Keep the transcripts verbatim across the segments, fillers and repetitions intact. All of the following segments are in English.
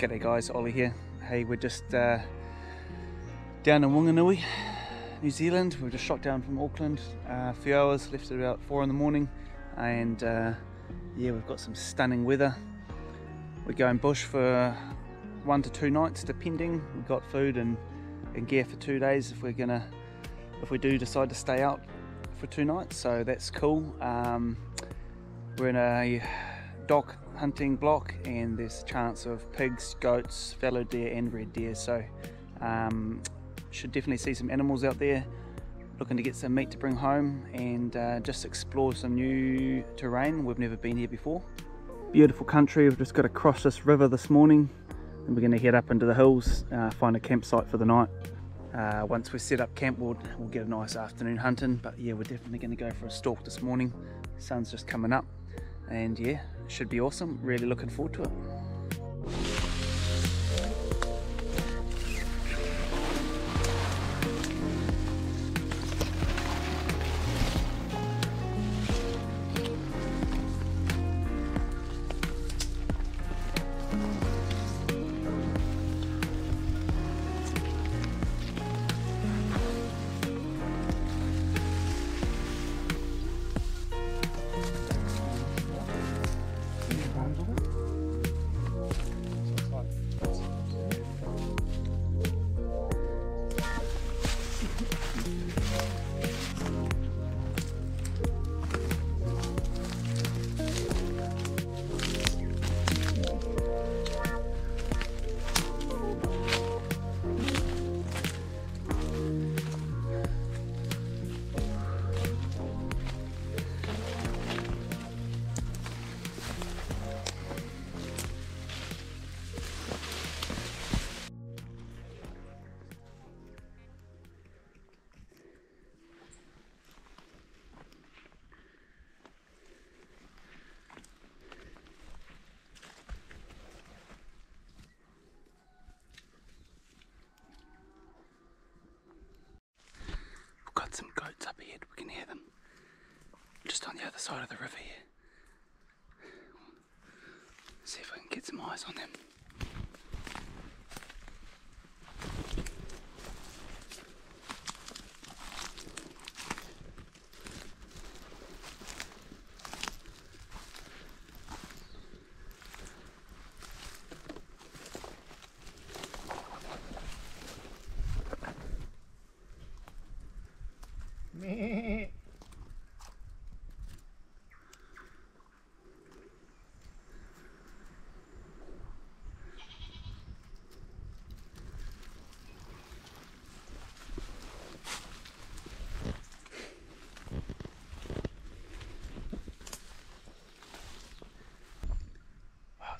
G'day guys, Ollie here. Hey, we're just uh, down in Whanganui, New Zealand. We were just shot down from Auckland uh, a few hours, left at about four in the morning. And uh, yeah, we've got some stunning weather. We're going bush for one to two nights, depending. We've got food and, and gear for two days if we're gonna, if we do decide to stay out for two nights, so that's cool. Um, we're in a dock hunting block and there's a chance of pigs, goats, fallow deer and red deer, so um, should definitely see some animals out there. Looking to get some meat to bring home and uh, just explore some new terrain. We've never been here before. Beautiful country. We've just got to cross this river this morning and we're going to head up into the hills, uh, find a campsite for the night. Uh, once we set up camp we'll, we'll get a nice afternoon hunting, but yeah, we're definitely going to go for a stalk this morning. The sun's just coming up and yeah, it should be awesome. Really looking forward to it. Some goats up ahead, we can hear them just on the other side of the river here. See if I can get some eyes on them.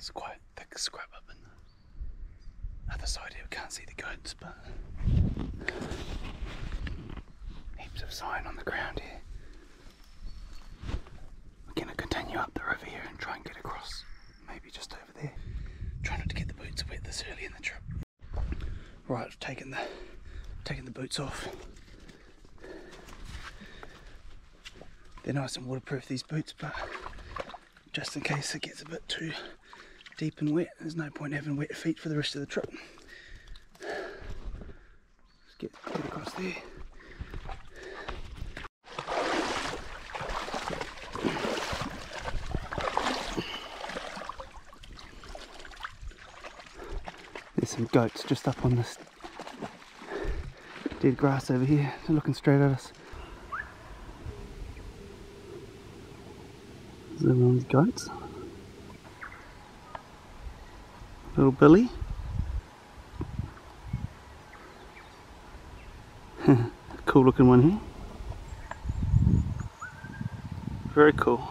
It's quite thick scrub up in the other side here. We can't see the goats, but heaps of sign on the ground here. We're going to continue up the river here and try and get across, maybe just over there. Try not to get the boots wet this early in the trip. Right, I've taken the, taken the boots off. They're nice and waterproof, these boots, but just in case it gets a bit too deep and wet, there's no point having wet feet for the rest of the trip. Let's get, get across there. There's some goats just up on this dead grass over here. They're looking straight at us. Zoom on the goats. Little Billy. Cool looking one here. Very cool.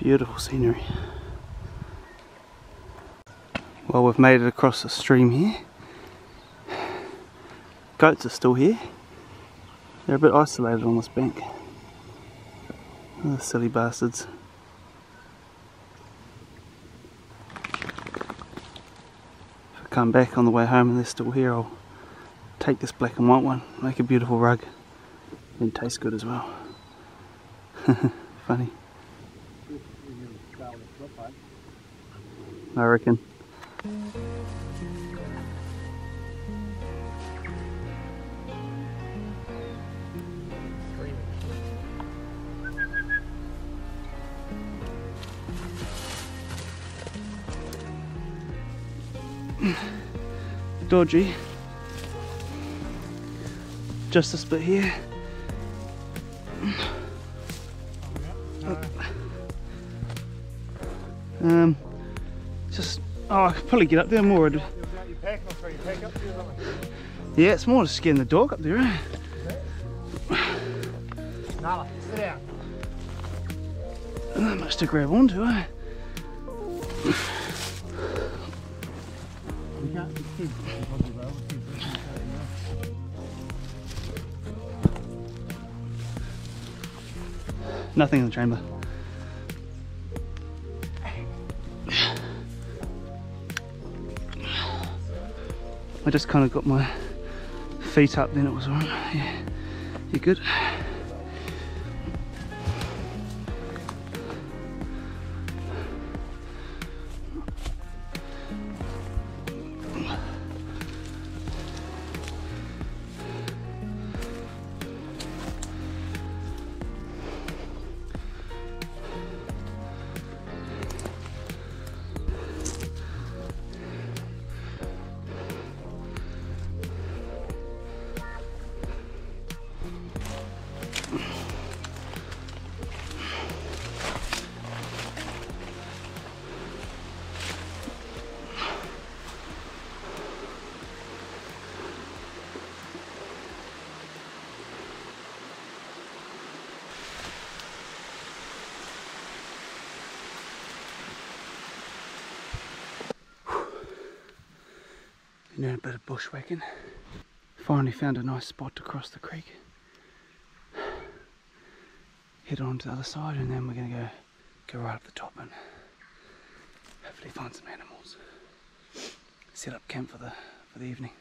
Beautiful scenery. Well, we've made it across the stream here. Goats are still here. They're a bit isolated on this bank. Oh, silly bastards. If I come back on the way home and they're still here, I'll take this black and white one, make a beautiful rug, and tastes good as well. Funny. I reckon. Dodgy. Just this bit here. Um, just oh, I could probably get up there more. Yeah, it's more to skin the dog up there. Eh? Nala, sit down. Not much to grab onto, eh? Nothing in the chamber. I just kind of got my feet up, then it was alright. Yeah. You good? You know, a bit of bushwhacking. Finally found a nice spot to cross the creek. Head on to the other side, and then we're going to go go right up the top and hopefully find some animals. Set up camp for the for the evening.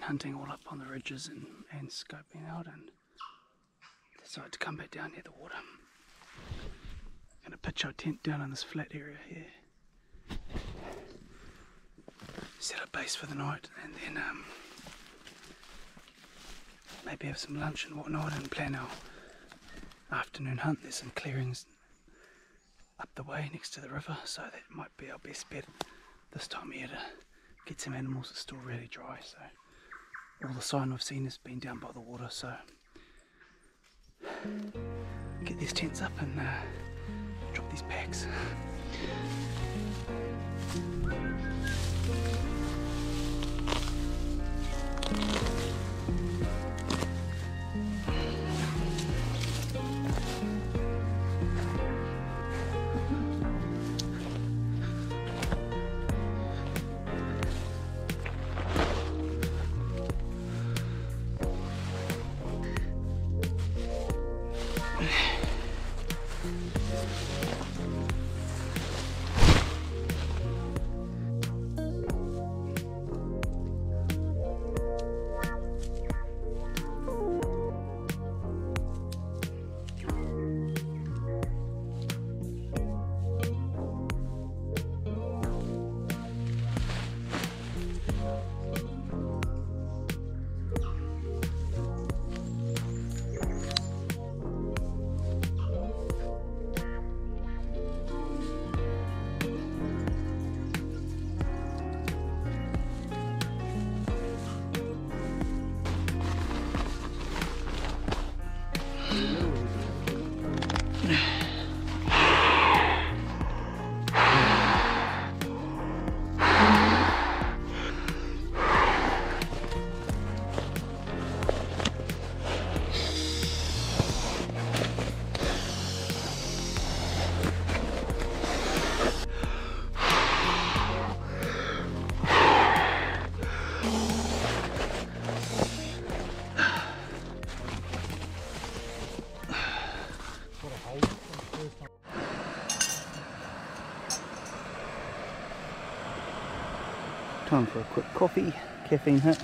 Hunting all up on the ridges and, and scoping out, and decided to come back down near the water. I'm going to pitch our tent down in this flat area here. Set up base for the night, and then um, maybe have some lunch and whatnot and plan our afternoon hunt. There's some clearings up the way next to the river, so that might be our best bet this time of year to get some animals. It's still really dry, so all the sign I've seen has been down by the water, so get these tents up and uh, drop these packs. first time. Time for a quick coffee, caffeine hit.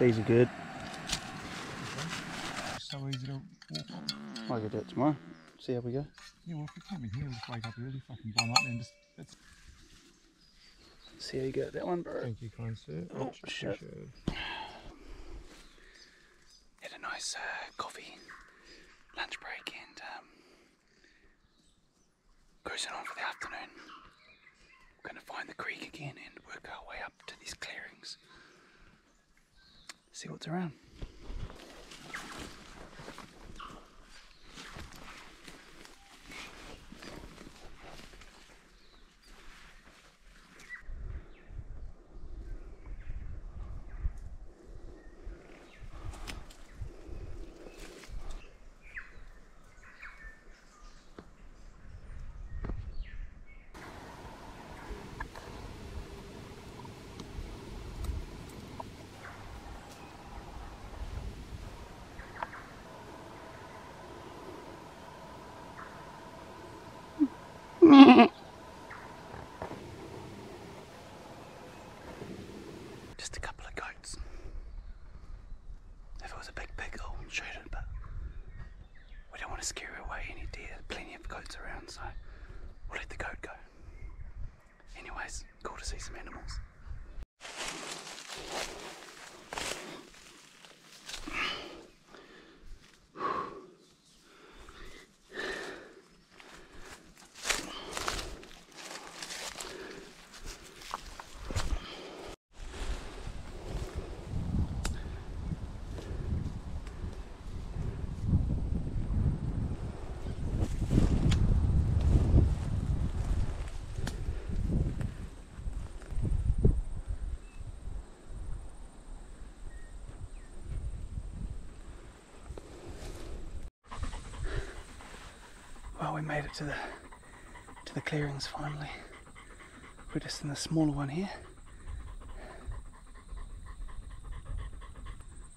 These are good. It's so easy to walk on. I'll go do it tomorrow. See how we go. Yeah, well, if we come in here, we'll just wake up early, fucking bomb up, and just. It's... See how you go at that one, bro. Thank you, kind sir. Oh, oh shit. Had a nice uh, coffee, lunch break, and um, cruising on for the afternoon. We're going to find the creek again and work our way up to these clearings. See what's around. Just a couple of goats. If it was a big pig, I wouldn't shoot it, but we don't want to scare away any deer. Plenty of goats around, so we'll let the goat go. Anyways, cool to see some animals. We made it to the to the clearings finally. We're just in the smaller one here.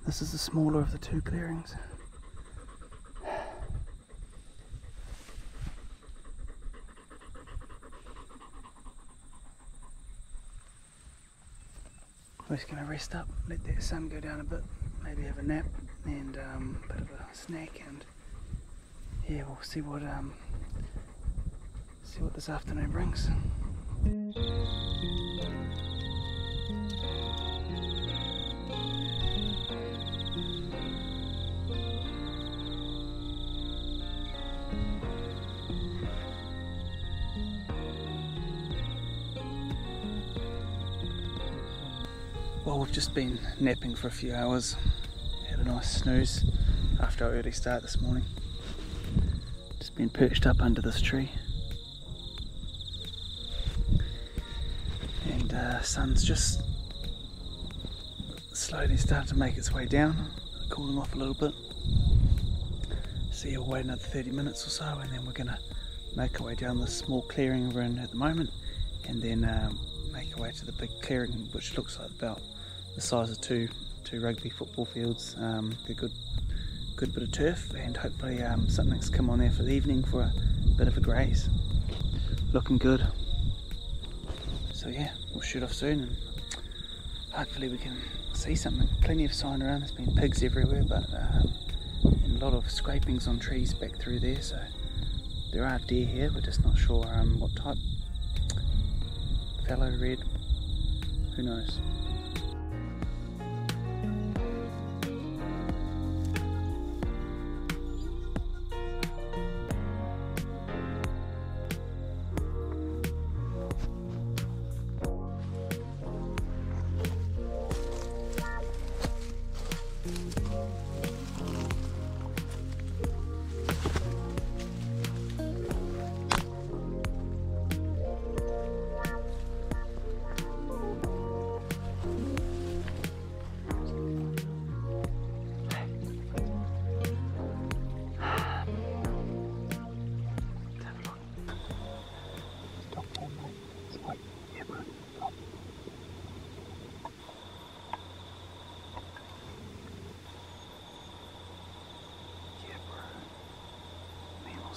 This is the smaller of the two clearings. We're just going to rest up, let the sun go down a bit, maybe have a nap and um, a bit of a snack, and yeah, we'll see what um see what this afternoon brings. Well, we've just been napping for a few hours, had a nice snooze after our early start this morning. Been perched up under this tree, and uh, sun's just slowly starting to make its way down, cooling off a little bit. So yeah, we'll wait another thirty minutes or so, and then we're gonna make our way down this small clearing we're in at the moment, and then um, make our way to the big clearing, which looks like about the size of two two rugby football fields. Um, they're good. Good bit of turf, and hopefully um, something's come on there for the evening for a bit of a graze. Looking good. So yeah, we'll shoot off soon and hopefully we can see something. Plenty of sign around, there's been pigs everywhere, but um, and a lot of scrapings on trees back through there, so there are deer here, we're just not sure um, what type. Fallow, red, who knows.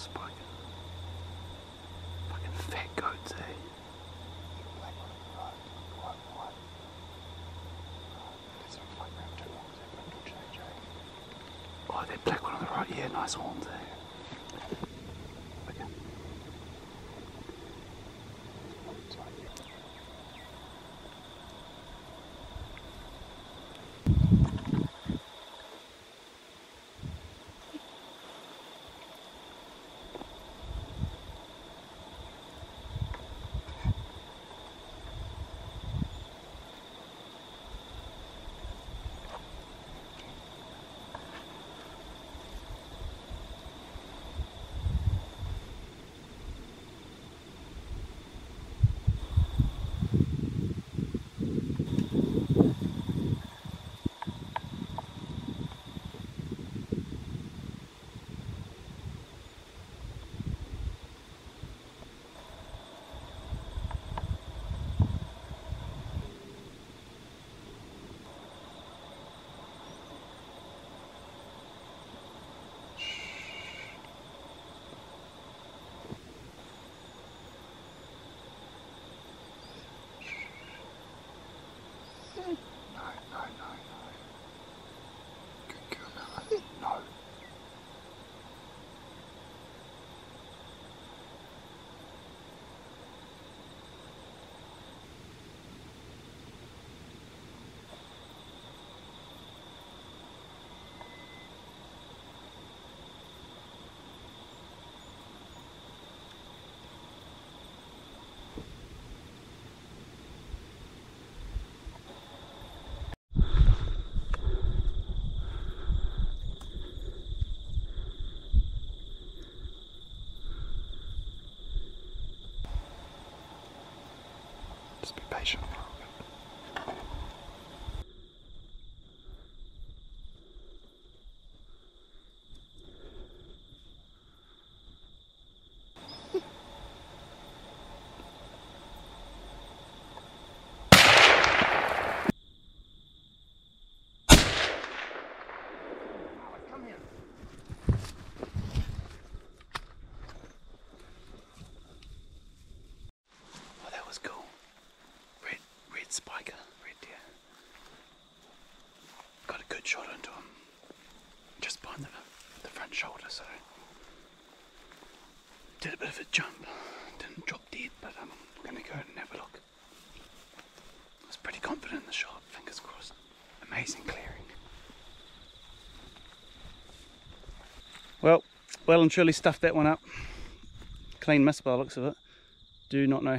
spiking. Fucking fat goats, eh? Oh, that black one on the right, yeah, nice horns, eh? Just be patient. Spiker, red deer. Got a good shot into him, just behind the, the front shoulder, so did a bit of a jump, didn't drop dead, but I'm gonna go and have a look. I was pretty confident in the shot, fingers crossed. Amazing clearing. Well, well and truly stuffed that one up. Clean miss by the looks of it. Do not know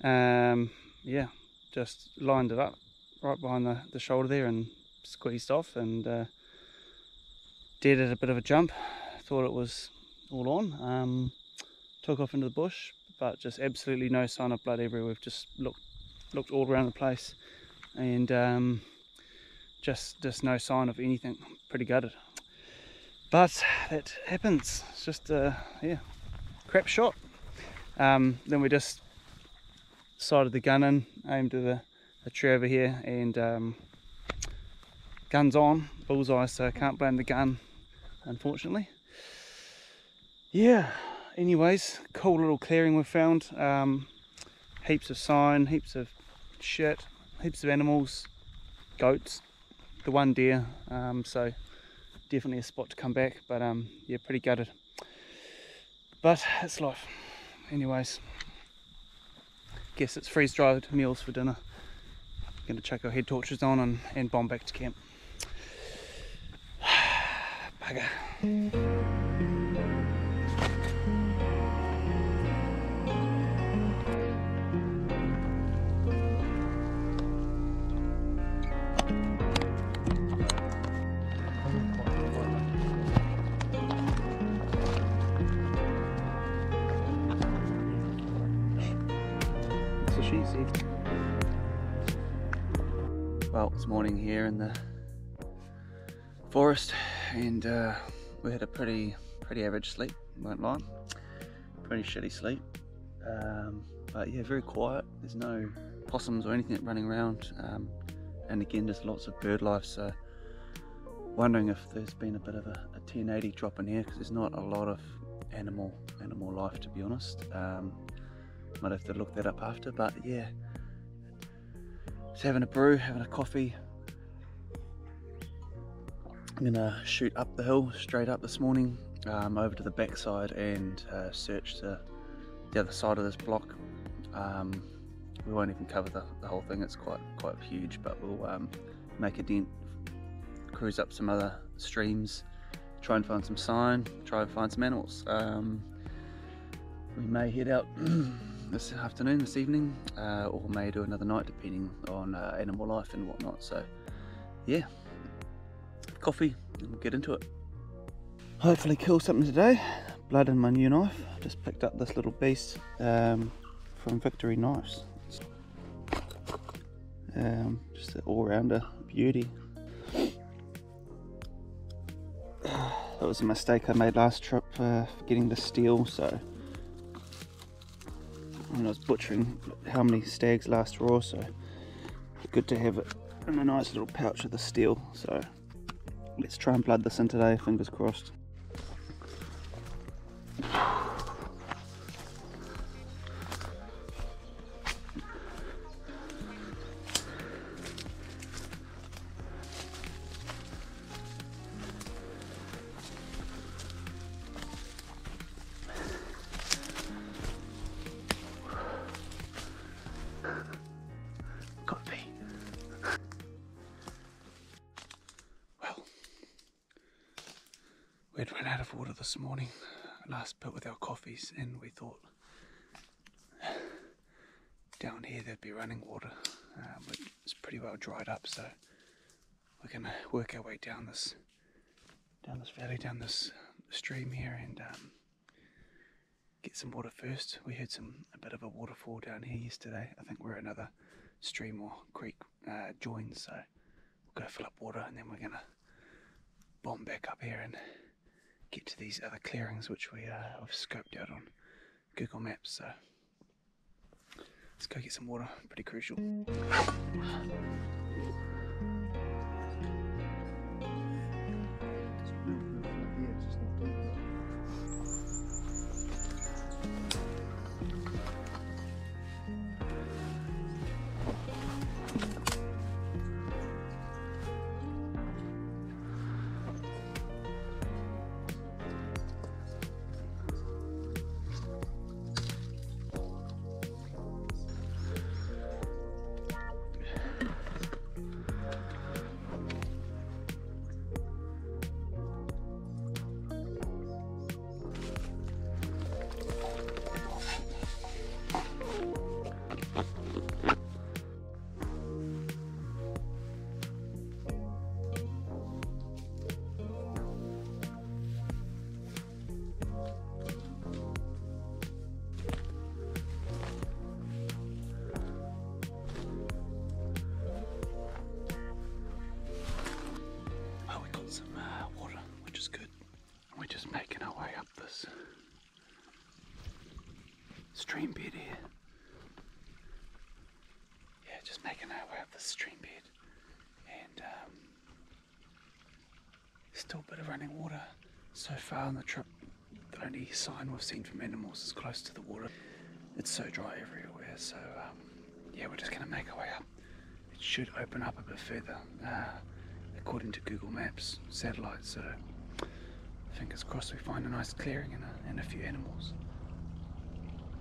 how. Um, yeah, just lined it up right behind the, the shoulder there and squeezed off and uh, did it a bit of a jump, thought it was all on, um, took off into the bush, but just absolutely no sign of blood everywhere. We've just looked looked all around the place and um, just just no sign of anything. Pretty gutted, but that happens. It's just uh, yeah, crap shot. Um, then we just sighted the gun in, aimed to the, the tree over here, and um, guns on, bullseye, so I can't blame the gun, unfortunately. Yeah, anyways, cool little clearing we've found. Um, heaps of sign, heaps of shit, heaps of animals, goats, the one deer, um, so definitely a spot to come back, but um, yeah, pretty gutted. But it's life, anyways. Guess it's freeze-dried meals for dinner. Gonna chuck our head torches on and, and bomb back to camp. Bugger. Well, it's morning here in the forest, and uh, we had a pretty pretty average sleep, won't lie. Pretty shitty sleep, um, but yeah, very quiet. There's no possums or anything running around, um, and again, just lots of bird life. So, wondering if there's been a bit of a, a ten eighty drop in here, because there's not a lot of animal animal life, to be honest. Um, might have to look that up after, but yeah, just having a brew, having a coffee. I'm gonna shoot up the hill, straight up this morning, um, over to the backside and uh, search the, the other side of this block. Um, we won't even cover the, the whole thing, it's quite quite huge, but we'll um, make a dent, cruise up some other streams, try and find some sign, try and find some animals. Um, we may head out this afternoon, this evening, uh, or may do another night depending on uh, animal life and whatnot. So yeah, coffee and we'll get into it. Hopefully kill something today. Blood in my new knife. Just picked up this little beast um, from Victory Knives. Um, just an all-rounder beauty. That was a mistake I made last trip, uh, forgetting to steal. So when I was butchering how many stags last raw, so good to have it in a nice little pouch with the steel. So let's try and blood this in today, fingers crossed. We'd run out of water this morning, last bit with our coffees, and we thought down here there'd be running water, um, but it's pretty well dried up, so we're going to work our way down this down this valley, down this stream here, and um, get some water first. We heard some a bit of a waterfall down here yesterday. I think we're another stream or creek uh, joined, so we'll go fill up water and then we're going to bomb back up here and get to these other clearings which we uh, have scoped out on Google Maps. So let's go get some water, pretty crucial. Stream bed here. Yeah, just making our way up the stream bed, and um, still a bit of running water. So far on the trip, the only sign we've seen from animals is close to the water. It's so dry everywhere, so um, yeah, we're just going to make our way up. It should open up a bit further, uh, according to Google Maps satellite, so fingers crossed we find a nice clearing and a, and a few animals.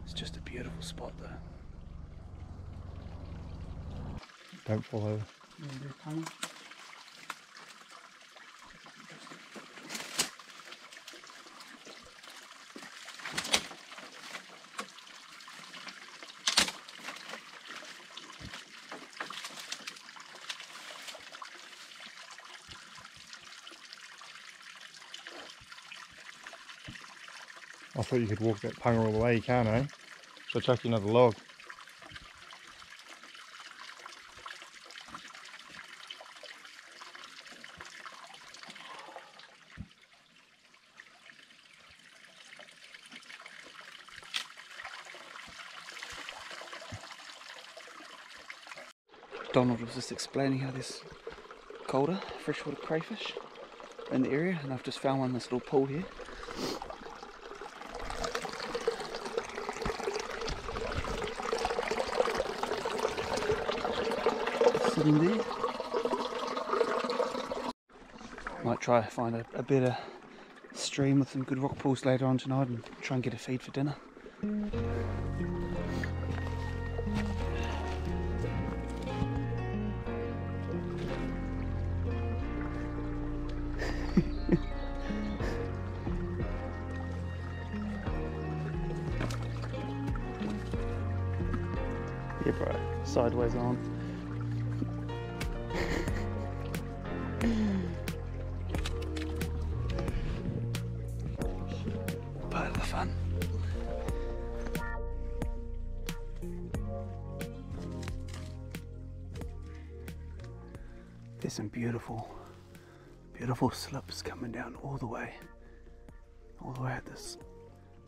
It's just a beautiful spot though. Don't fall over. Mm-hmm. I thought you could walk that punga all the way, you can't, eh? So I'll chuck you another log. Donald was just explaining how there's colder freshwater crayfish in the area, and I've just found one in this little pool here. sitting there. Might try to find a, a better stream with some good rock pools later on tonight and try and get a feed for dinner. Yeah, bro, sideways on. Part of the fun. There's some beautiful, beautiful slips coming down all the way, all the way at this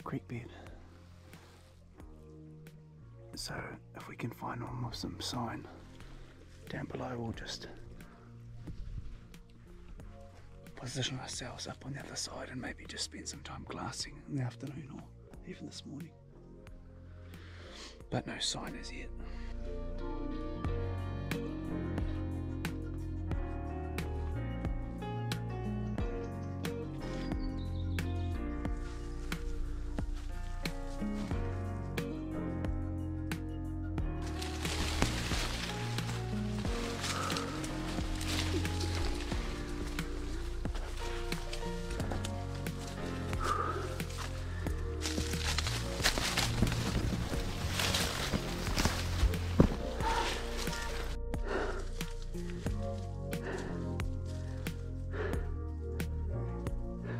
creek bed. So if we can find one with some sign down below, we'll just position ourselves up on the other side and maybe just spend some time glassing in the afternoon or even this morning. But no sign as yet.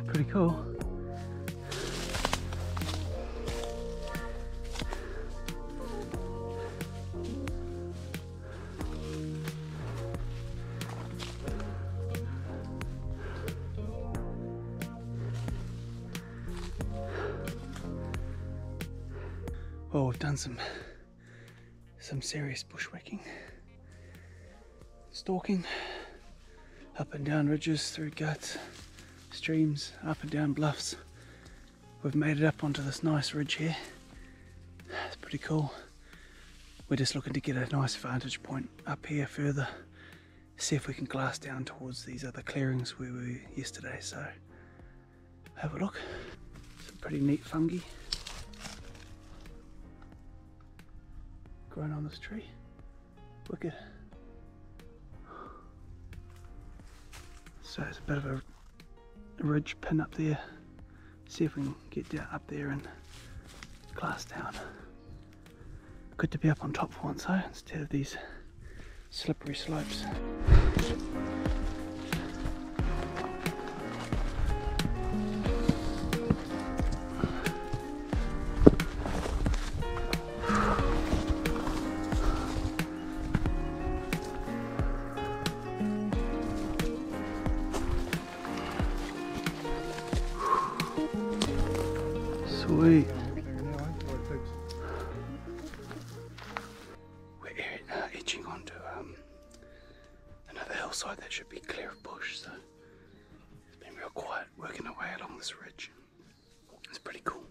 Pretty cool. Well, we've done some some serious bushwhacking, stalking up and down ridges, through guts, streams, up and down bluffs. We've made it up onto this nice ridge here. It's pretty cool. We're just looking to get a nice vantage point up here further, see if we can glass down towards these other clearings where we were yesterday. So have a look. Some pretty neat fungi growing on this tree. Wicked. So it's a bit of a ridge pin up there, see if we can get down up there and glass down. Good to be up on top for once though, instead of these slippery slopes. Sweet. We're uh, edging onto um, another hillside that should be clear of bush, so it's been real quiet working our way along this ridge. It's pretty cool.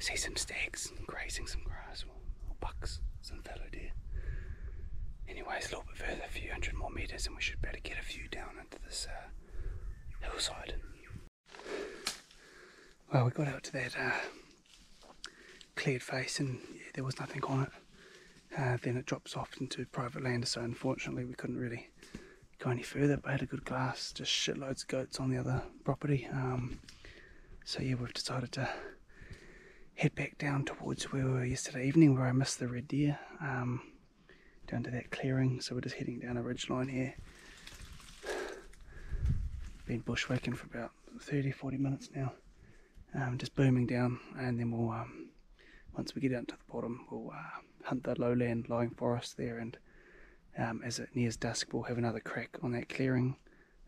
See some stags grazing some grass, or, or bucks, some fallow deer. Anyway, it's a little bit further, a few hundred more metres, and we should better get a few down into this uh, hillside. Well, we got out to that uh, cleared face and yeah, there was nothing on it. Uh, then it drops off into private land, so unfortunately we couldn't really go any further, but I had a good glass, just shitloads of goats on the other property. Um, so yeah, we've decided to head back down towards where we were yesterday evening, where I missed the red deer, um, down to that clearing. So we're just heading down a ridge line here. Been bushwhacking for about thirty forty minutes now, um, just booming down, and then we'll um, once we get down to the bottom, we'll uh, hunt the lowland lying forest there, and um, as it nears dusk we'll have another crack on that clearing.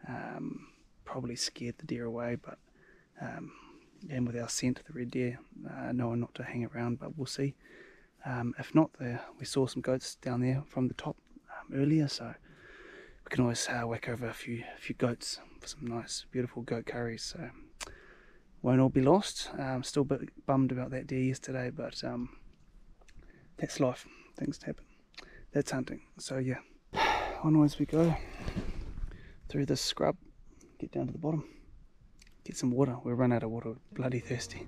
Um, probably scared the deer away, but um, and with our scent, the red deer, uh, knowing not to hang around, but we'll see. Um, if not, the, we saw some goats down there from the top um, earlier, so we can always uh, whack over a few few goats for some nice, beautiful goat curries. So won't all be lost. Um, still a bit bummed about that deer yesterday, but um, that's life. Things happen. That's hunting. So yeah, onwards we go through this scrub, get down to the bottom, get some water. We'll run out of water. We're bloody thirsty.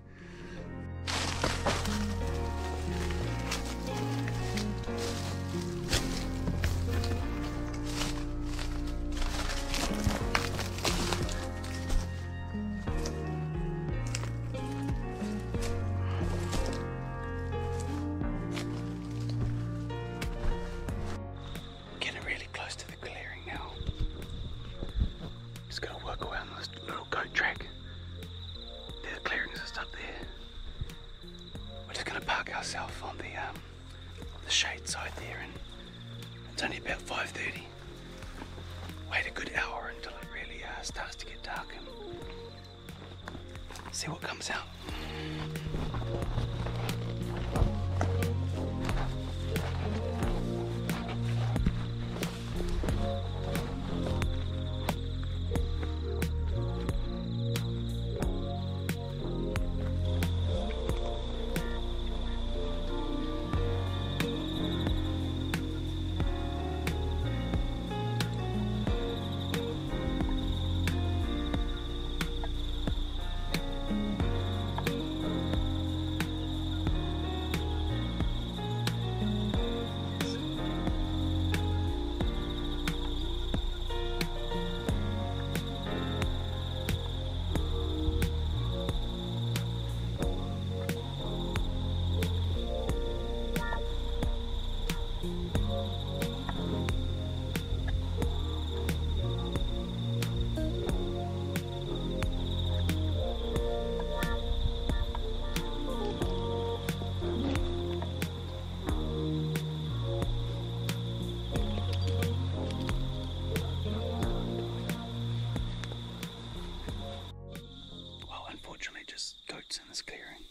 See what comes out.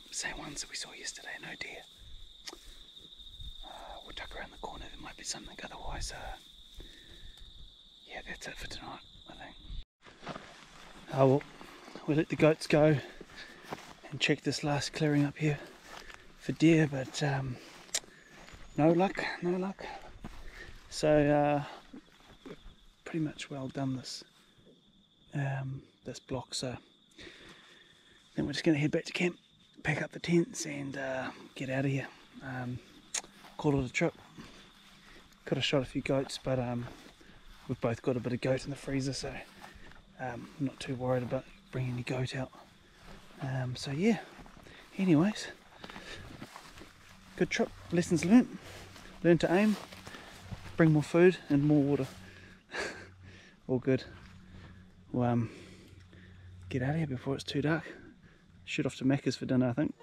Same ones that we saw yesterday, no deer. Uh, we'll tuck around the corner, there might be something, otherwise, uh, yeah, that's it for tonight, I think. Oh well, we let the goats go and check this last clearing up here for deer, but um, no luck, no luck. So, uh, pretty much well done this, um, this block, so then we're just going to head back to camp. Pack up the tents and uh, get out of here. Um, call it a trip. Could have shot a few goats, but um, we've both got a bit of goat in the freezer, so um, I'm not too worried about bringing any goat out. Um, so yeah, anyways, good trip, lessons learnt. Learn to aim, bring more food and more water. All good. We'll um, get out of here before it's too dark. Shoot off to Macca's for dinner, I think.